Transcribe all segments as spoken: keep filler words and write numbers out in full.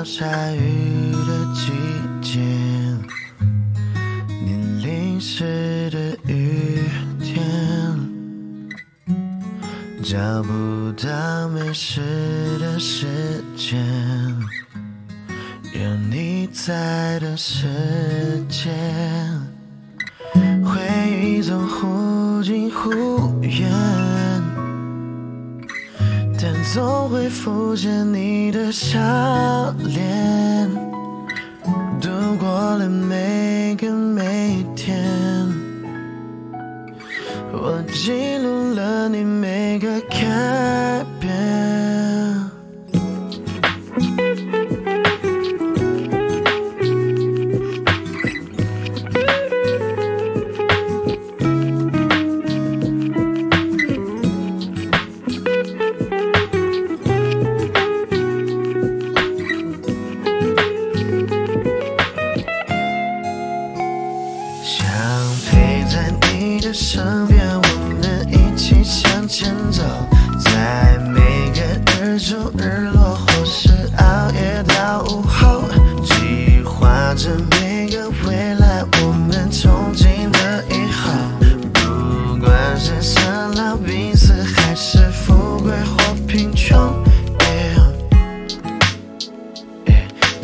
到下雨的季节，你淋湿的雨天，找不到没事的时间，有你在的世界，回忆总忽近忽远。 但总会浮现你的笑脸，度过了每个每天，我记录了你每个改变。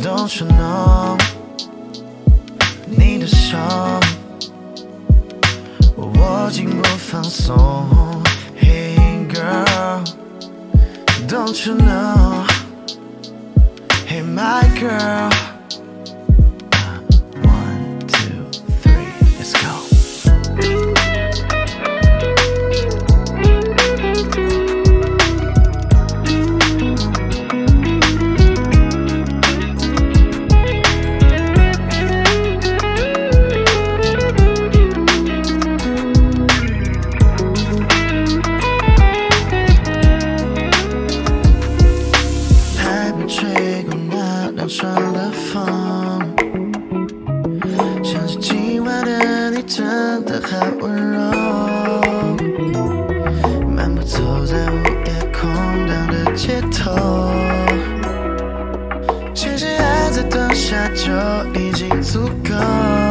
Don't you know 你的手，我握紧不放松。Hey girl, don't you know? Hey my girl. One, two, three, let's go. Just 就已经足够。